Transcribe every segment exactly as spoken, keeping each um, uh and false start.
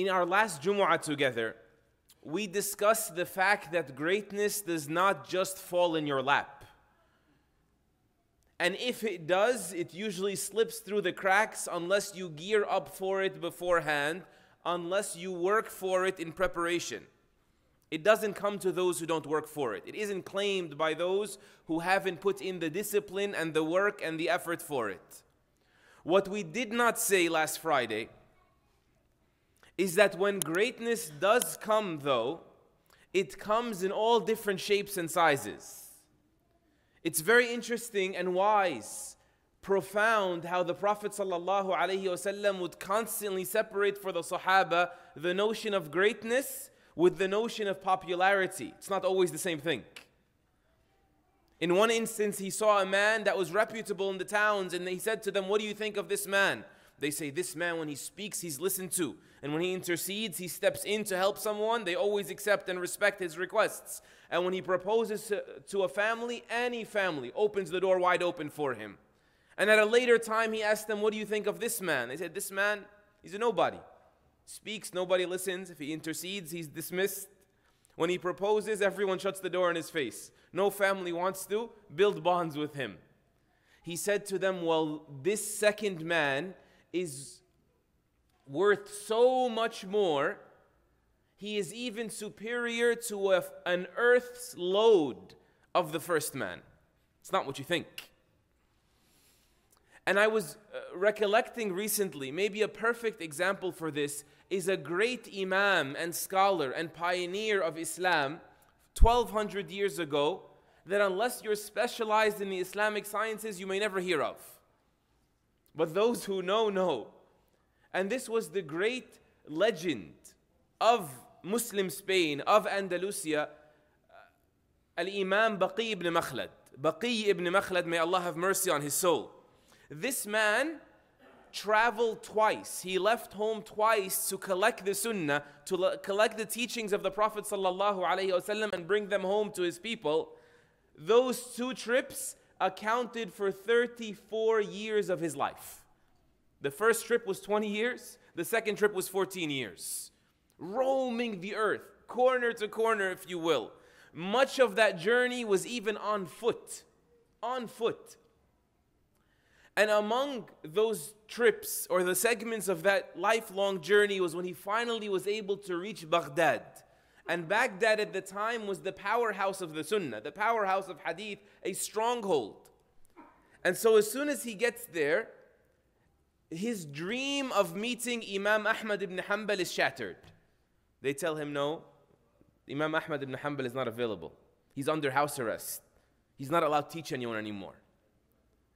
In our last Jumu'ah together, we discussed the fact that greatness does not just fall in your lap. And if it does, it usually slips through the cracks unless you gear up for it beforehand, unless you work for it in preparation. It doesn't come to those who don't work for it. It isn't claimed by those who haven't put in the discipline and the work and the effort for it. What we did not say last Friday is that when greatness does come, though, it comes in all different shapes and sizes. It's very interesting and wise, profound how the Prophet ﷺ would constantly separate for the Sahaba the notion of greatness with the notion of popularity. It's not always the same thing. In one instance, he saw a man that was reputable in the towns, and he said to them, "What do you think of this man?" They say, "This man, when he speaks, he's listened to. And when he intercedes, he steps in to help someone." They always accept and respect his requests. And when he proposes to, to a family, any family opens the door wide open for him. And at a later time, he asked them, "What do you think of this man?" They said, "This man, he's a nobody. Speaks, nobody listens. If he intercedes, he's dismissed. When he proposes, everyone shuts the door in his face. No family wants to build bonds with him." He said to them, "Well, this second man is worth so much more. He is even superior to a, an earth's load of the first man. It's not what you think." And I was uh, recollecting recently, maybe a perfect example for this is a great imam and scholar and pioneer of Islam twelve hundred years ago that unless you're specialized in the Islamic sciences, you may never hear of. But those who know, know. And this was the great legend of Muslim Spain, of Andalusia, Al-Imam Baqi ibn Makhlad. Baqi ibn Makhlad, may Allah have mercy on his soul. This man traveled twice. He left home twice to collect the sunnah, to collect the teachings of the Prophet ﷺ and bring them home to his people. Those two trips accounted for thirty-four years of his life. The first trip was twenty years. The second trip was fourteen years. Roaming the earth, corner to corner, if you will. Much of that journey was even on foot. On foot. And among those trips or the segments of that lifelong journey was when he finally was able to reach Baghdad. And Baghdad at the time was the powerhouse of the Sunnah, the powerhouse of Hadith, a stronghold. And so as soon as he gets there, his dream of meeting Imam Ahmad ibn Hanbal is shattered. They tell him, "No, Imam Ahmad ibn Hanbal is not available. He's under house arrest. He's not allowed to teach anyone anymore."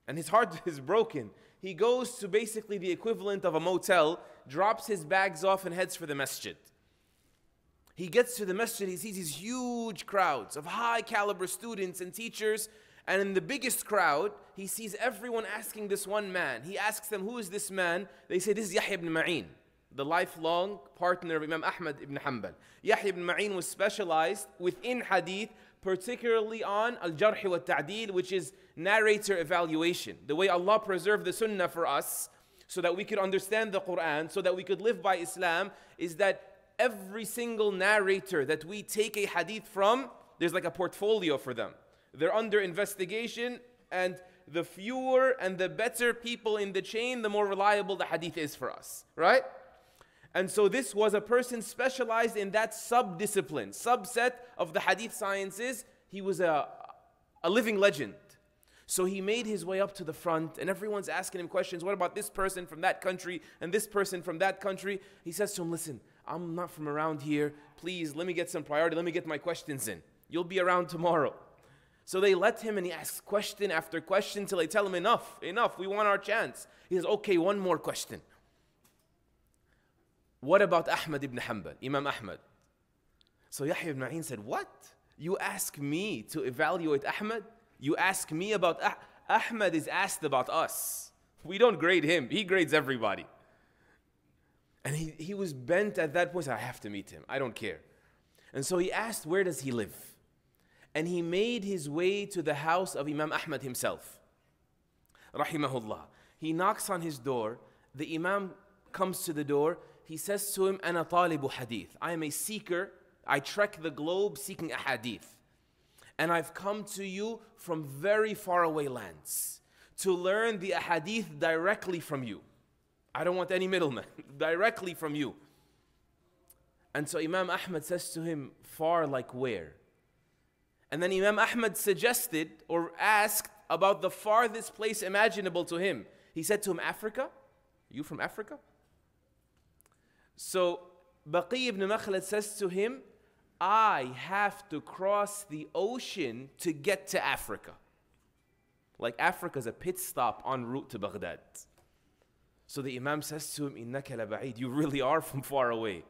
And his heart is broken. He goes to basically the equivalent of a motel, drops his bags off and heads for the masjid. He gets to the masjid, he sees these huge crowds of high caliber students and teachers. And in the biggest crowd, he sees everyone asking this one man. He asks them, "Who is this man?" They say, "This is Yahya ibn Ma'in," the lifelong partner of Imam Ahmad ibn Hanbal. Yahya ibn Ma'in was specialized within hadith, particularly on al-jarh wa ta'deel, which is narrator evaluation. The way Allah preserved the sunnah for us so that we could understand the Quran, so that we could live by Islam, is that every single narrator that we take a hadith from, there's like a portfolio for them. They're under investigation, and the fewer and the better people in the chain, the more reliable the hadith is for us, right? And so this was a person specialized in that sub-discipline, subset of the hadith sciences. He was a, a living legend. So he made his way up to the front, and everyone's asking him questions. What about this person from that country and this person from that country? He says to him, "Listen, I'm not from around here. Please, let me get some priority. Let me get my questions in. You'll be around tomorrow." So they let him, and he asks question after question until they tell him, "Enough, enough. We want our chance." He says, "Okay, one more question. What about Ahmad ibn Hanbal, Imam Ahmad?" So Yahya ibn Ma'in said, "What? You ask me to evaluate Ahmad? You ask me about ah Ahmad is asked about us. We don't grade him. He grades everybody." And he, he was bent at that point. "I have to meet him. I don't care." And so he asked, "Where does he live?" And he made his way to the house of Imam Ahmad himself. Rahimahullah. He knocks on his door. The Imam comes to the door. he says to him, أنا طالب حديث. I am a seeker. I trek the globe seeking a hadith. And I've come to you from very faraway lands to learn the ahadith directly from you. I don't want any middlemen, directly from you. And so Imam Ahmad says to him, far like where? And then Imam Ahmad suggested or asked about the farthest place imaginable to him. He said to him, Africa? You from Africa? So Baqi ibn Makhlad says to him, I have to cross the ocean to get to Africa. Like Africa's a pit stop en route to Baghdad. So the Imam says to him, إِنَّكَ لَبَعِيدٌ. You really are from far away.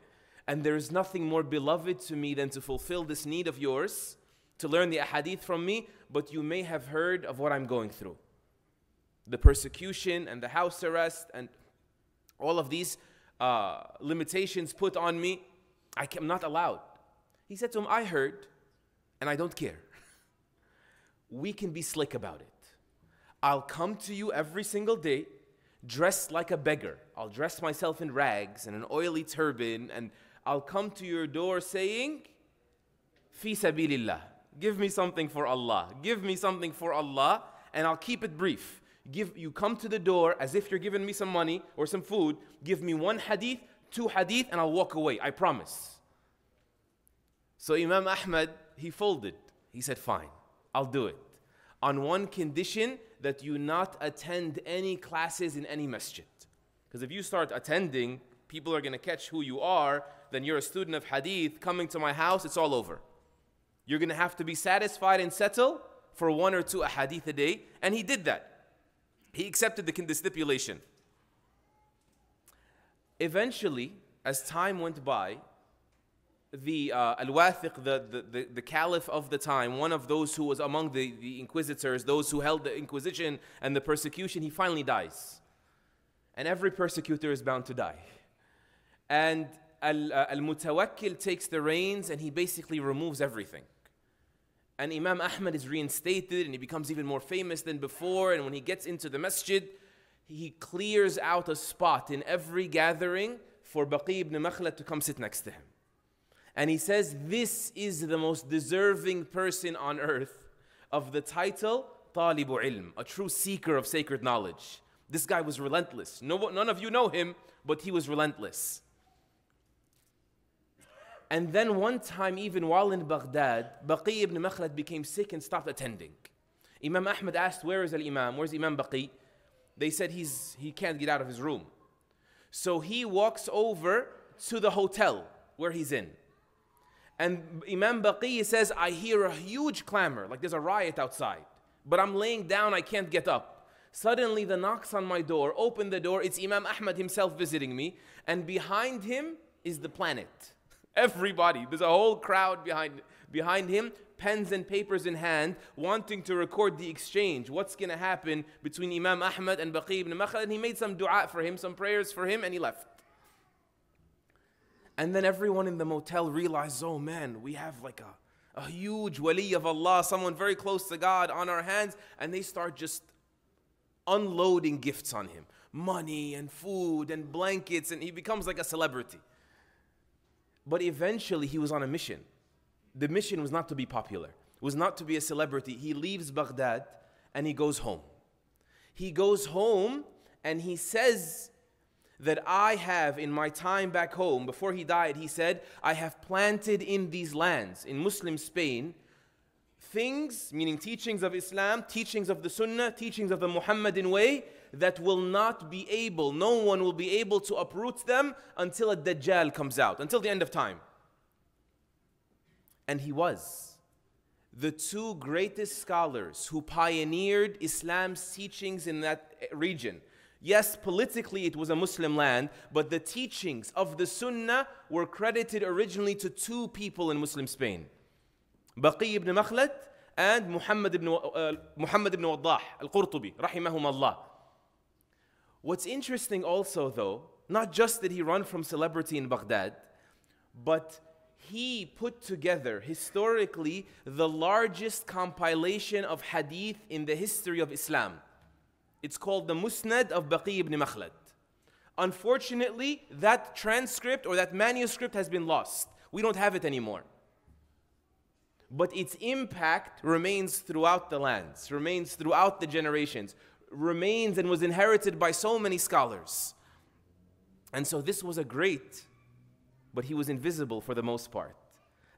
And there is nothing more beloved to me than to fulfill this need of yours, to learn the ahadith from me, but you may have heard of what I'm going through. The persecution and the house arrest and all of these uh, limitations put on me, I am not allowed. He said to him, I heard, and I don't care. We can be slick about it. I'll come to you every single day, dressed like a beggar. I'll dress myself in rags and an oily turban, and I'll come to your door saying, Fi sabilillah, give me something for Allah, give me something for Allah, and I'll keep it brief. Give, you come to the door as if you're giving me some money or some food, give me one hadith, two hadith, and I'll walk away, I promise. So Imam Ahmad, he folded. He said, fine, I'll do it. On one condition, that you not attend any classes in any masjid. Because if you start attending, people are going to catch who you are, then you're a student of hadith, coming to my house, it's all over. You're going to have to be satisfied and settle for one or two ahadith a day. And he did that. He accepted the, the stipulation. Eventually, as time went by, the uh, Al-Wathiq, the, the, the, the caliph of the time, one of those who was among the, the inquisitors, those who held the inquisition and the persecution, he finally dies. And every persecutor is bound to die. And Al-Mutawakkil takes the reins and he basically removes everything. And Imam Ahmad is reinstated and he becomes even more famous than before. And when he gets into the masjid, he clears out a spot in every gathering for Baqi ibn Makhlad to come sit next to him. And he says, this is the most deserving person on earth of the title, Talibu Ilm, a true seeker of sacred knowledge. This guy was relentless. No, none of you know him, but he was relentless. And then one time, even while in Baghdad, Baqi ibn Makhlad became sick and stopped attending. Imam Ahmad asked, where is Al-Imam? Where's Imam Baqi? They said he's, he can't get out of his room. So he walks over to the hotel where he's in. And Imam Baqi says, I hear a huge clamor, like there's a riot outside. But I'm laying down, I can't get up. Suddenly the knocks on my door, open the door, it's Imam Ahmad himself visiting me. And behind him is the planet. Everybody, there's a whole crowd behind, behind him, pens and papers in hand, wanting to record the exchange. What's going to happen between Imam Ahmad and Baqi ibn Makhlad? And he made some dua for him, some prayers for him, and he left. And then everyone in the motel realized, oh man, we have like a, a huge wali of Allah, someone very close to God on our hands. And they start just unloading gifts on him. Money and food and blankets, and he becomes like a celebrity. But eventually he was on a mission. The mission was not to be popular, was not to be a celebrity. He leaves Baghdad and he goes home. He goes home and he says that I have in my time back home, before he died, he said, I have planted in these lands, in Muslim Spain, things, meaning teachings of Islam, teachings of the Sunnah, teachings of the Muhammadan way, that will not be able, no one will be able to uproot them until a Dajjal comes out, until the end of time. And he was. The two greatest scholars who pioneered Islam's teachings in that region. Yes, politically it was a Muslim land, but the teachings of the Sunnah were credited originally to two people in Muslim Spain. Baqi ibn Makhlad and Muhammad ibn, uh, Muhammad ibn Waddah al-Qurtubi, rahimahum Allah. What's interesting also though, not just that he ran from celebrity in Baghdad, but he put together historically the largest compilation of hadith in the history of Islam. It's called the Musnad of Baqi ibn Makhlad. Unfortunately, that transcript or that manuscript has been lost. We don't have it anymore. But its impact remains throughout the lands, remains throughout the generations, remains and was inherited by so many scholars. And so this was a great, but he was invisible for the most part.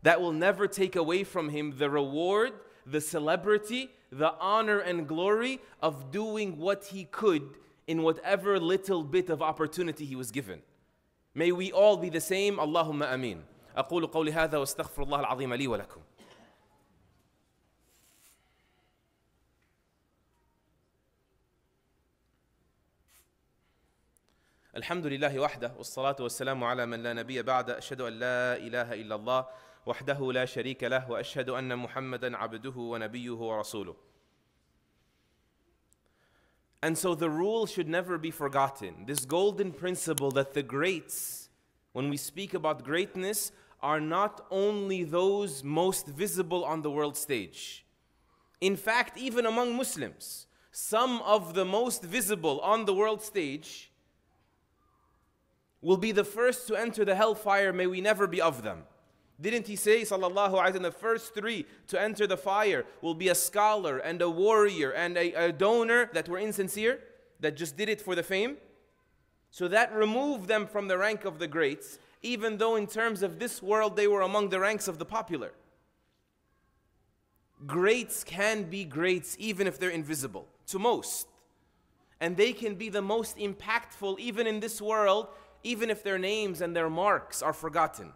That will never take away from him the reward, the celebrity, the honor and glory of doing what he could in whatever little bit of opportunity he was given. May we all be the same. Allahumma ameen. أقول قولي هذا واستغفر الله العظيم لي ولكم. الحمد لله وحده والصلاة والسلام على من لا نبي بعد أشهد أن لا إله إلا الله وحده لا شريك له وأشهد أن محمدا عبده ونبيه ورسوله. And so the rule should never be forgotten. This golden principle that the greats, when we speak about greatness, are not only those most visible on the world stage. In fact, even among Muslims, some of the most visible on the world stage will be the first to enter the hellfire. May we never be of them. Didn't he say, sallallahu alayhi wa sallam, the first three to enter the fire will be a scholar and a warrior and a, a donor that were insincere, that just did it for the fame? So that removed them from the rank of the greats, even though in terms of this world they were among the ranks of the popular. Greats can be greats even if they're invisible to most. And they can be the most impactful even in this world, even if their names and their marks are forgotten.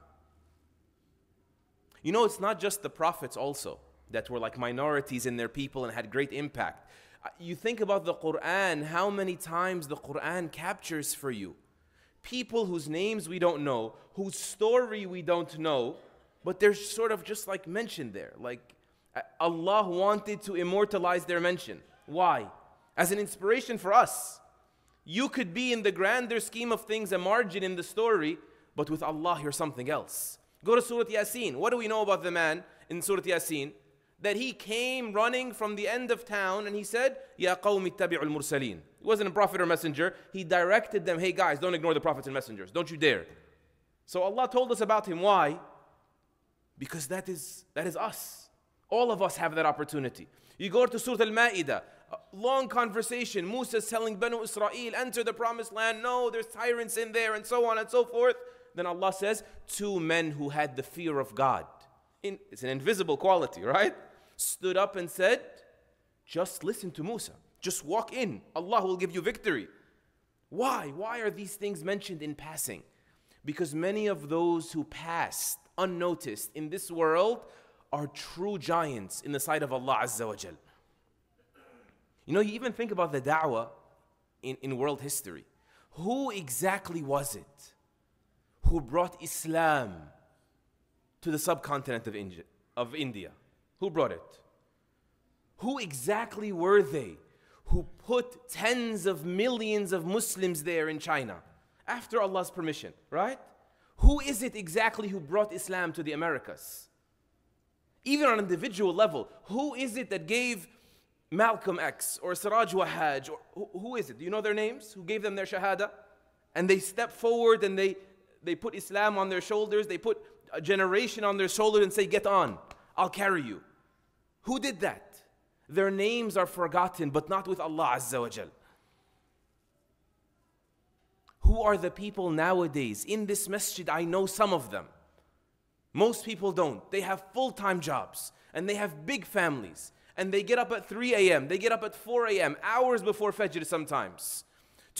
You know, it's not just the prophets also that were like minorities in their people and had great impact. You think about the Quran, how many times the Quran captures for you people whose names we don't know, whose story we don't know, but they're sort of just like mentioned there. Like Allah wanted to immortalize their mention. Why? As an inspiration for us. You could be in the grander scheme of things a margin in the story, but with Allah you're something else. Go to Surah Yasin. What do we know about the man in Surah Yasin? That he came running from the end of town and he said, Ya qawmi ittabi'u al-mursaleen. He wasn't a prophet or messenger. He directed them, hey guys, don't ignore the prophets and messengers. Don't you dare. So Allah told us about him. Why? Because that is, that is us. All of us have that opportunity. You go to Surah Al-Ma'idah. Long conversation. Musa's telling Banu Israel, enter the promised land. No, there's tyrants in there and so on and so forth. Then Allah says, two men who had the fear of God. In, it's an invisible quality, right? Stood up and said, just listen to Musa. Just walk in. Allah will give you victory. Why? Why are these things mentioned in passing? Because many of those who passed unnoticed in this world are true giants in the sight of Allah Azza wa Jal. You know, you even think about the da'wah in, in world history. Who exactly was it who brought Islam to the subcontinent of India, of India? Who brought it? Who exactly were they who put tens of millions of Muslims there in China after Allah's permission, right? Who is it exactly who brought Islam to the Americas? Even on an individual level, who is it that gave Malcolm X or Siraj Wahaj? Or who, who is it? Do you know their names? Who gave them their shahada? And they stepped forward and they They put Islam on their shoulders. They put a generation on their shoulders and say, get on, I'll carry you. Who did that? Their names are forgotten, but not with Allah Azza wa Jal. Who are the people nowadays? In this masjid, I know some of them. Most people don't. They have full-time jobs, and they have big families, and they get up at three A M, they get up at four A M, hours before Fajr sometimes,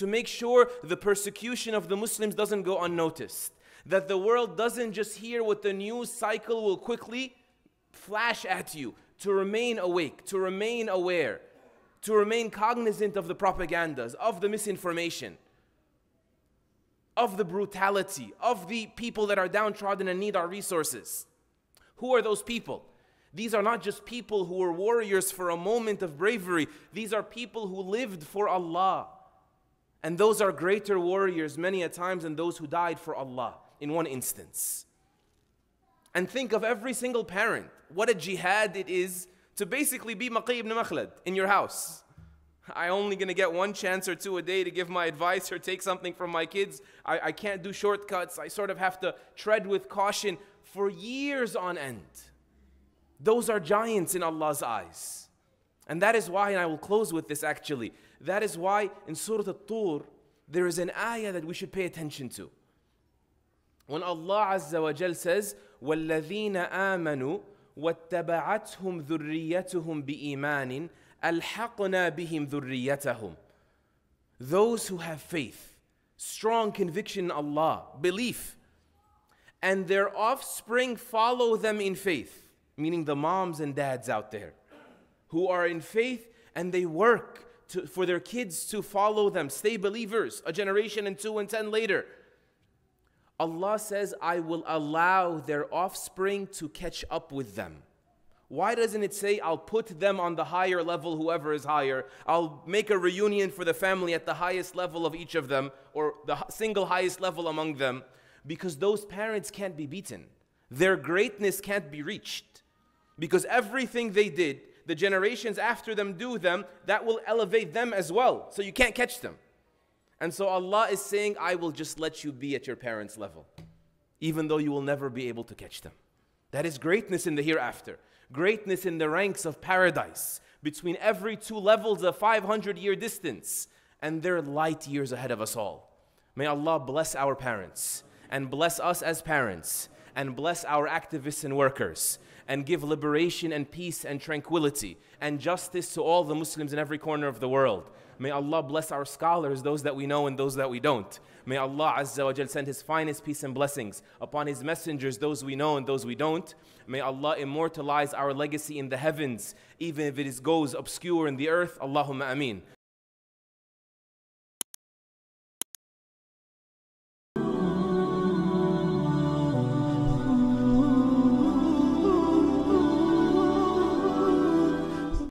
to make sure the persecution of the Muslims doesn't go unnoticed, that the world doesn't just hear what the news cycle will quickly flash at you, to remain awake, to remain aware, to remain cognizant of the propagandas, of the misinformation, of the brutality, of the people that are downtrodden and need our resources. Who are those people? These are not just people who were warriors for a moment of bravery. These are people who lived for Allah. And those are greater warriors many a times than those who died for Allah in one instance. And think of every single parent. What a jihad it is to basically be Maqi ibn Makhlad in your house. I'm only going to get one chance or two a day to give my advice or take something from my kids. I, I can't do shortcuts. I sort of have to tread with caution for years on end. Those are giants in Allah's eyes. And that is why, and I will close with this actually, that is why in Surah At-Tur, there is an ayah that we should pay attention to. When Allah Azza wa Jal says, وَالَّذِينَ آمَنُوا وَاتَّبَعَتْهُمْ ذُرِّيَّتُهُمْ بِإِيمَانٍ أَلْحَقْنَا بِهِمْ ذُرِّيَّتَهُمْ. Those who have faith, strong conviction in Allah, belief, and their offspring follow them in faith, meaning the moms and dads out there who are in faith and they work to, for their kids to follow them, stay believers, a generation and two and ten later. Allah says, I will allow their offspring to catch up with them. Why doesn't it say, I'll put them on the higher level, whoever is higher? I'll make a reunion for the family at the highest level of each of them, or the single highest level among them, because those parents can't be beaten. Their greatness can't be reached. Because everything they did, the generations after them do them, that will elevate them as well. So you can't catch them. And so Allah is saying, I will just let you be at your parents' level, even though you will never be able to catch them. That is greatness in the hereafter. Greatness in the ranks of paradise, between every two levels a five hundred year distance. And they're light years ahead of us all. May Allah bless our parents and bless us as parents, and bless our activists and workers, and give liberation and peace and tranquility and justice to all the Muslims in every corner of the world. May Allah bless our scholars, those that we know and those that we don't. May Allah Azza wa Jal send His finest peace and blessings upon His messengers, those we know and those we don't. May Allah immortalize our legacy in the heavens, even if it is, goes obscure in the earth. Allahumma ameen.